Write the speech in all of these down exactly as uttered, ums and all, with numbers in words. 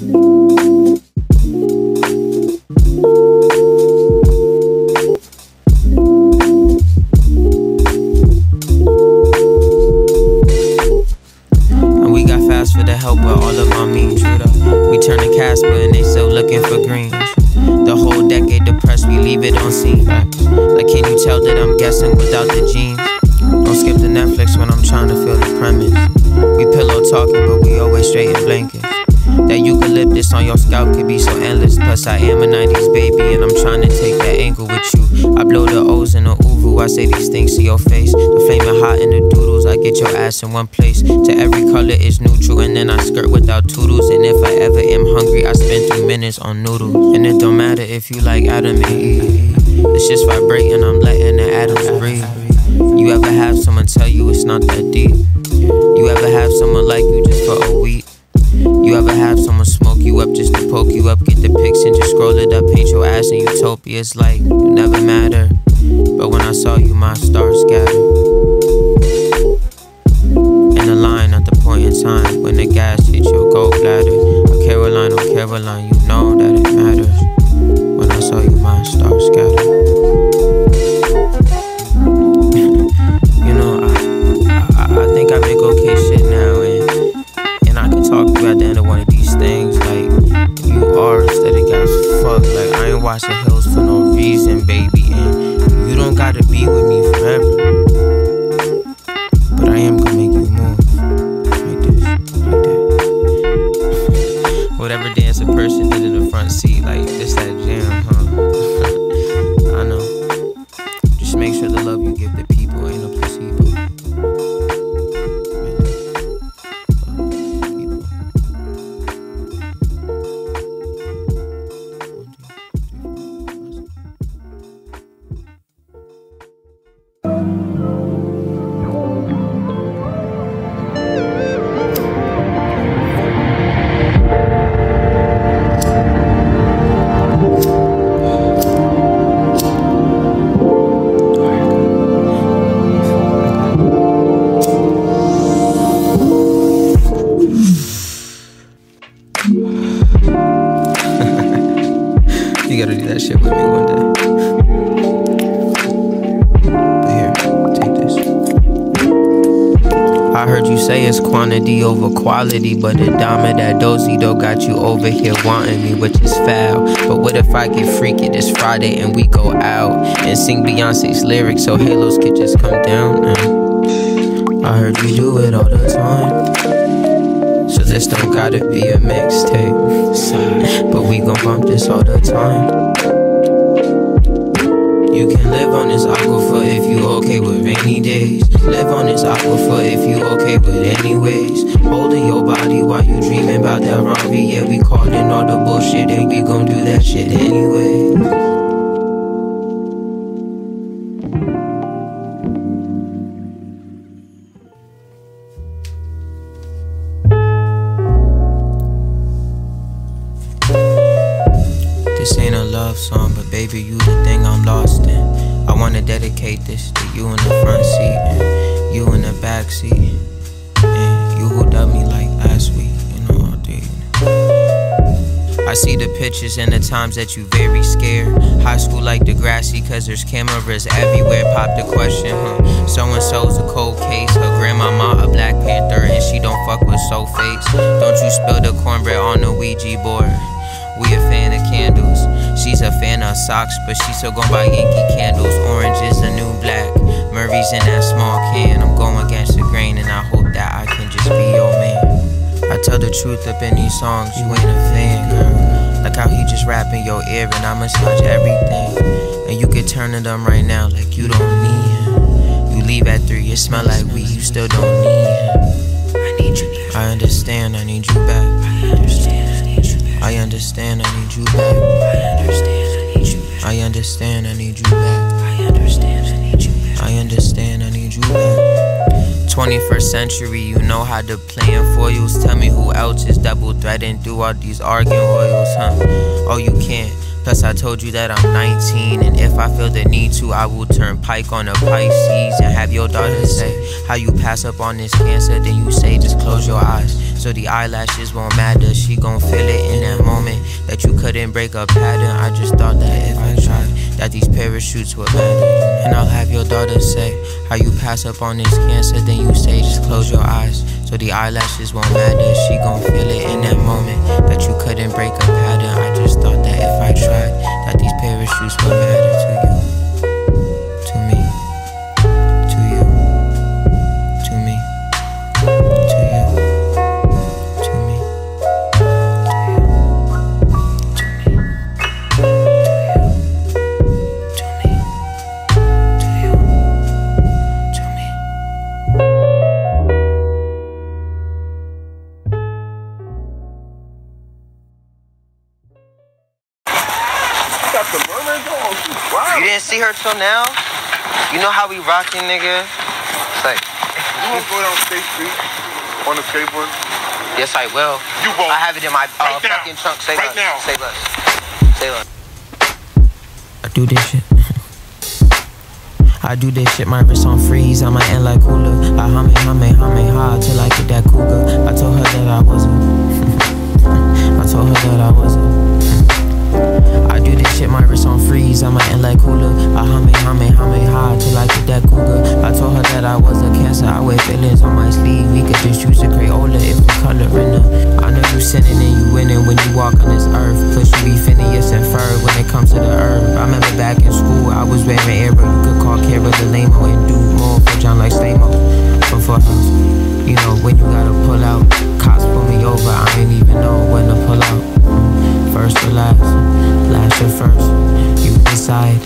And we got fast for the help with all of our means. We turn to Casper and they still looking for greens. The whole decade depressed, we leave it on scene. Like, can you tell that I'm guessing without the jeans? Don't skip the Netflix when I'm trying to feel the premise. We pillow talking, but we always straight in blankets. That eucalyptus on your scalp could be so endless. Plus I am a nineties baby and I'm trying to take that angle with you. I blow the O's and the Uvu, I say these things to your face. The flaming hot and the doodles, I get your ass in one place. To every color is neutral and then I skirt without toodles. And if I ever am hungry, I spend three minutes on noodles. And it don't matter if you like Adam and Eve, it's just vibrating, I'm letting the atoms breathe. You ever have someone tell you it's not that deep? You ever have someone like you just for a week? You ever have someone smoke you up just to poke you up? Get the pics and just scroll it up, paint your ass in utopia. It's like, you never matter, but when I saw you, my stars scattered. In the line at the point in time when the gas hit your gallbladder. Oh Caroline, oh Caroline, you know that it matters. When I saw you, my stars scattered. You know, I, I, I think I make okay shit now. Talk to at the end of one of these things, like you are aesthetic as fuck. Like I ain't watching Hills for no reason, baby, and you don't gotta be with me forever. But I am gonna make you move like this, like that. Whatever dance a person did in the front seat, like this that jam, huh? I know. Just make sure the love you give the people ain't no placebo. Quality, but the dime of that dozy though got you over here wanting me, which is foul. But what if I get freaky this Friday and we go out and sing Beyonce's lyrics so halos could just come down? And I heard you do it all the time, so this don't gotta be a mixtape, but we gon' bump this all the time. You can live on this aquifer if you okay with rainy days. Live on this aquifer if you okay with anyways. Holding your body while you dreaming about that Robbie. Yeah, we calling all the bullshit and we gon' do that shit anyway. This ain't a love song, but baby, you the thing I'm lost in. I wanna dedicate this to you in the front seat and you in the back seat, and you who dubbed me like last week, you know I did. I see the pictures and the times that you very scared. High school like Degrassi, cause there's cameras everywhere. Pop the question, huh? So and so's a cold case. Her grandmama a Black Panther and she don't fuck with soul fakes. Don't you spill the cornbread on the Ouija board. We a fan of candles, she's a fan of socks, but she still gon' buy Yankee candles. Orange is the new black, Murray's in that small can. I'm going against the grain and I hope that I can just be your man. I tell the truth up in these songs, you ain't a fan, girl. Like how he just rap in your ear and I massage everything. And you could turn to them right now like you don't need him. You leave at three, it smell like weed, you still don't need him. I need you back. I understand, I need you back. I understand. I understand, I need you back. I understand, I need you back. I understand, I need you back. I understand, I need you back. I understand, I need you back. twenty-first century, you know how to play in foils. Tell me who else is double threatened through all these arguing oils, huh? Oh, you can't. Plus I told you that I'm nineteen, and if I feel the need to, I will turn Pike on a Pisces and have your daughter say how you pass up on this cancer. Then you say just close your eyes, so the eyelashes won't matter. She gon' feel it in didn't break a pattern. I just thought that if I tried, that these parachutes would matter. And I'll have your daughter say, how you pass up on this cancer, then you say just close your eyes, so the eyelashes won't matter. She gon' feel it in that moment, that you couldn't break a pattern. I just thought that if I tried, that these parachutes would matter to you. You didn't see her till now? You know how we rockin', nigga? It's like... You wanna go down State Street on a skateboard? Yes, I will. You won't. I have it in my uh, right fucking trunk. Save right us. Now. Save us. Save us. I do this shit. I do this shit. My wrist on freeze. I might end like hula. I hum it, hum it, hum it hard till I get that cougar. I told her that I wasn't. I told her that I wasn't. I do this shit, my wrist on freeze, I might end like hula. I hum it, hum it, hum it hard till I get that cougar. I told her that I was a cancer, I wear feelings on my sleeve. We could just use a Crayola if we colorin' her. I know you sinning and you winning when you walk on this earth, cause you be Phineas and Ferb when it comes to the herb. I remember back in school, I was wearing Arrow. You could call Kara the lame-o and do more for John like Slamo. But for us, you know, when you gotta pull out, cops pull me over, I ain't even know when to pull out. First or last, last or first, you decide.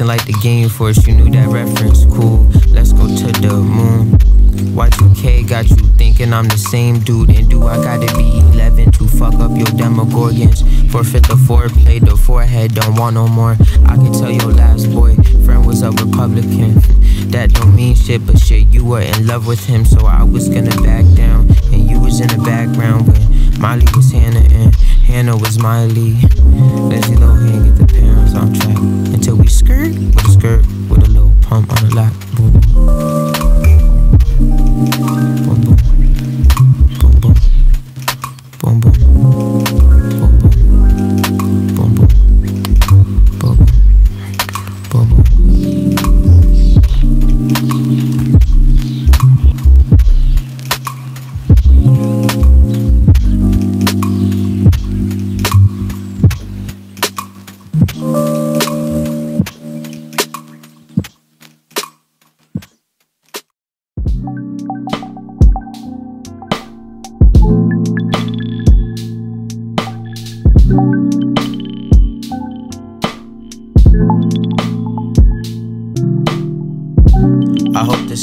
Like the game first, you knew that reference, cool, let's go to the moon. Y two K got you thinking I'm the same dude, and do I gotta be eleven to fuck up your demogorgons? Forfeit the foreplay, the forehead don't want no more. I can tell your last boyfriend was a Republican. That don't mean shit, but shit, you were in love with him, so I was gonna back down, and you was in the background when Miley was Hannah and Hannah was Miley. Lindsay Lohan, get the parents on track until we skirt with a skirt with a little pump on the lap. Boom, boom, boom, boom, boom, boom, boom, boom, boom, boom, boom, boom, boom, boom.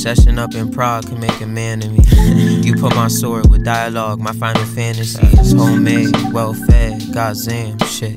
Session up in Prague can make a man of me. You put my sword with dialogue, my final fantasy is homemade, well fed, goddamn shit.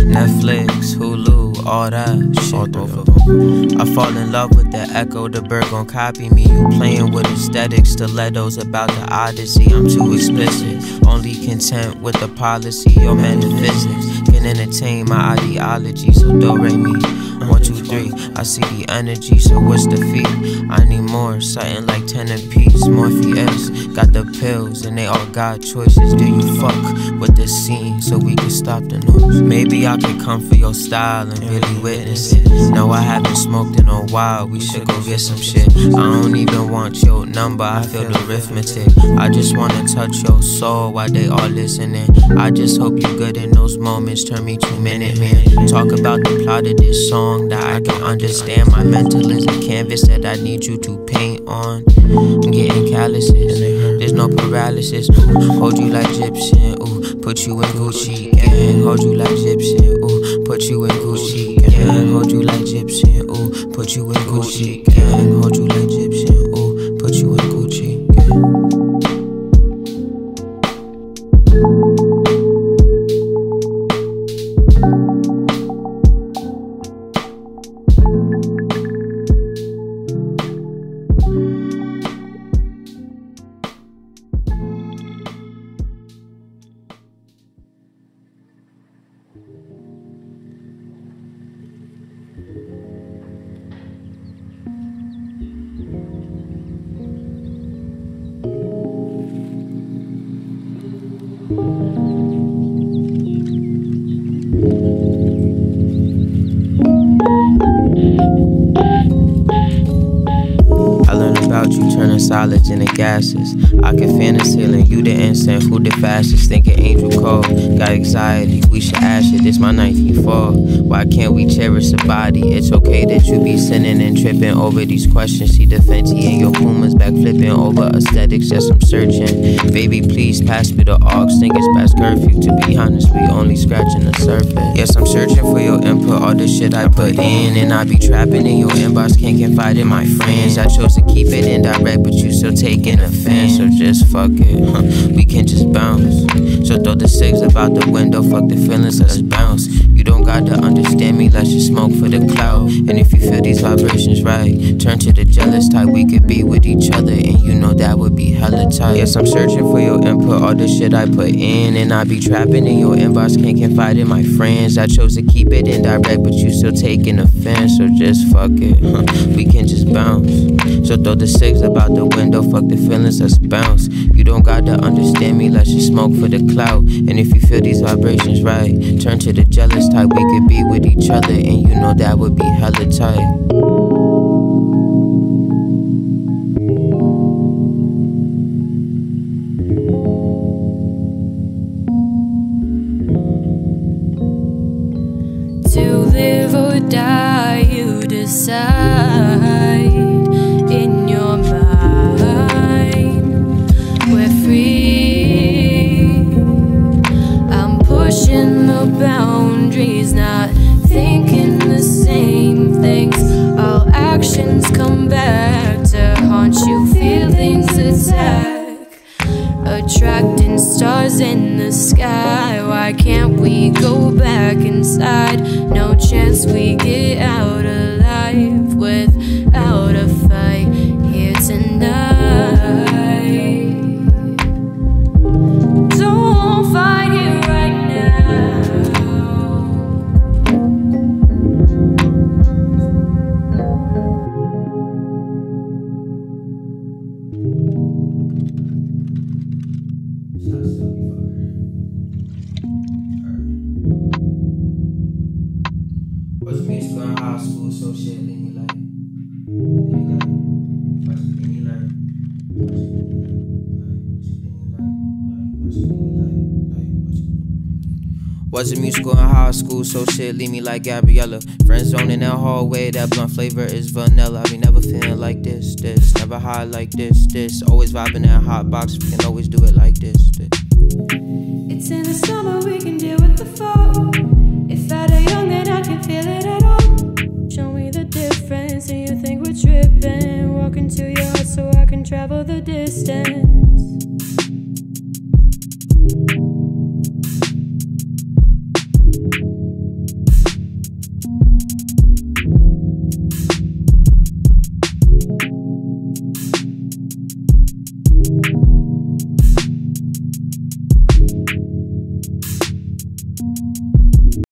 Netflix, Hulu, all that shit. I fall in love with the echo, the bird gon' copy me. You playing with aesthetics, stilettos about the odyssey. I'm too explicit, only content with the policy. Your metaphysics can entertain my ideology, so do re me. One, two, three, I see the energy, so what's the fee? I need more, something like ten apiece. Morpheus, got the pills, and they all got choices. Do you fuck with the scene, so we can stop the noise? Maybe I could come for your style and really witness it. No, I haven't smoked in a while, we should go get some shit. I don't even want your number, I feel the arithmetic. I just wanna touch your soul while they all listening. I just hope you good in those moments, turn me two minute man. Talk about the plot of this song that I can understand. My mental is a canvas that I need you to paint on. I'm getting calluses, there's no paralysis. Ooh, hold you like Egyptian, ooh, put you in Gucci, and hold you like Egyptian, ooh, put you in Gucci, and Solids in the gases. I can fan the ceiling, you the incense, who the fastest? Thinking angel cold, got anxiety, we should ash it. This my ninth year fall. Why can't we cherish the body? It's okay that you be sinning and tripping over these questions. See the Fenty and your Pumas back flipping over aesthetics. Yes, I'm searching. Baby, please pass me the aux. Think it's past curfew. To be honest, we only scratching the surface. Yes, I'm searching for your input. All the shit I put in, and I be trapping in your inbox. Can't confide in my friends. I chose to keep it indirect, but you still taking offense. So just fuck it, huh? We can just bounce. So throw the six up out the window, fuck the feelings, let's bounce. You don't gotta understand me, let's just smoke for the cloud. And if you feel these vibrations right, turn to the jealous type. We could be with each other, and you know that would be hella tight. Yes, I'm searching for your input, all the shit I put in, and I be trapping in your inbox, can't confide in my friends. I chose to keep it indirect, but you still taking offense. So just fuck it, huh? We can just bounce. So throw the six up out the window, fuck the feelings, let's bounce. You don't gotta understand me, let's just smoke for the clout. And if you feel these vibrations right, turn to the jealous type. We could be with each other, and you know that would be hella tight. Attracting stars in the sky. Why can't we go back inside? No chance we get out alive without a fight here tonight. Don't fight it right . Wasn't musical in high school, so shit leave me like Gabriella. Friend zone in that hallway, that blunt flavor is vanilla. I be never feeling like this, this. Never high like this, this. Always vibing that hot box, we can always do it like this, this. It's in the summer, we can deal with the fall. If I die young, then I can feel it at all. Show me the difference, and you think we're tripping. Walk into your heart so I can travel the distance.